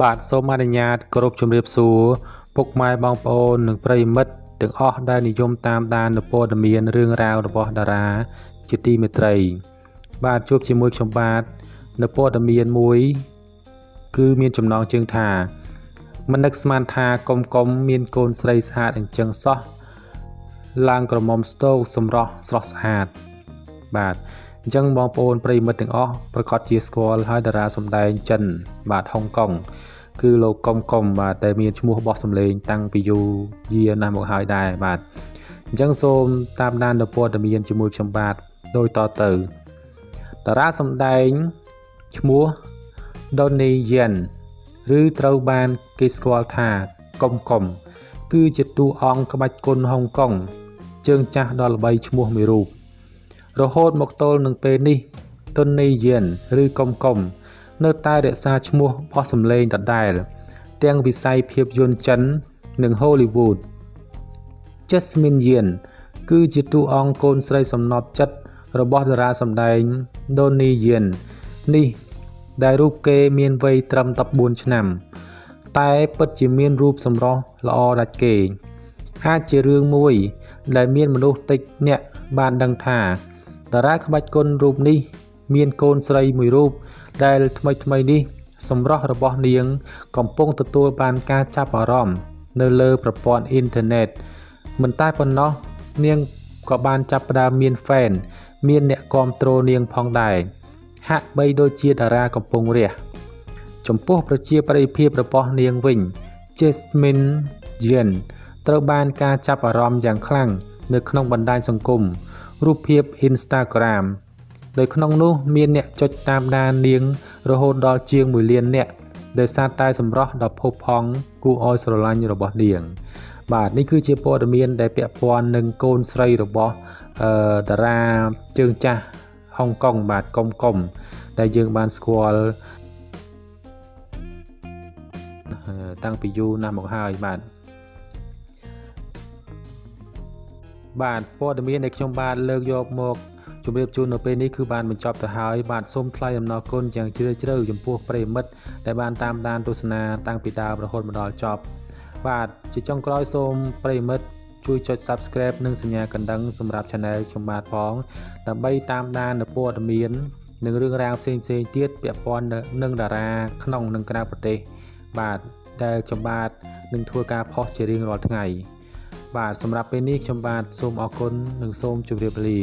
Bad so many yard, corruption rip so, poke my bump on the prey mud, the off danny jump tam down the port me and ring round the bordera, chitty me tray. Bad chop chimuch of bad, the port of me and moy, coo mean chum long ching ta. Manex man ta, com com mean cone slays hat and chung saw. Lang cromom stove some rock, sloss hat. Bad. អញ្ចឹងបងប្អូនប្រិយមិត្តទាំងអស់ប្រកាសជាស្គាល់ហើយតារាសម្ដែងចិនបាទហុងកុងគឺលោកកុងកុងបាទដែលមានឈ្មោះបោះសម្លេងតាំងពីយូរយារណាស់មកហើយដែរបាទអញ្ចឹងសូមតាមដាន The រហូតមកទល់នឹងពេលនេះ តារាក្បាច់គុនរូបនេះមាន រូបភាព Instagram ដោយក្នុងនោះមានអ្នកចុចតាមដាននាងរហូតដល់ជាង 1 លានអ្នក បាទព័ត៌មានដែលខ្ញុំបានលើកយកមកជម្រាបជូននៅពេលនេះគឺបានបញ្ចប់ទៅហើយបាទសូមថ្លែងអំណរគុណយ៉ាងជ្រាលជ្រៅចំពោះប្រិយមិត្តដែលបានតាមដានទស្សនាតាំងពីដើមរហូតមកដល់ចប់បាទជាចុងក្រោយសូមប្រិយមិត្តជួយចុច Subscribe និងសញ្ញាកណ្ដឹងសម្រាប់ បាទសម្រាប់ពេលនេះខ្ញុំបាទសូមអរគុណនិងសូមជម្រាបលា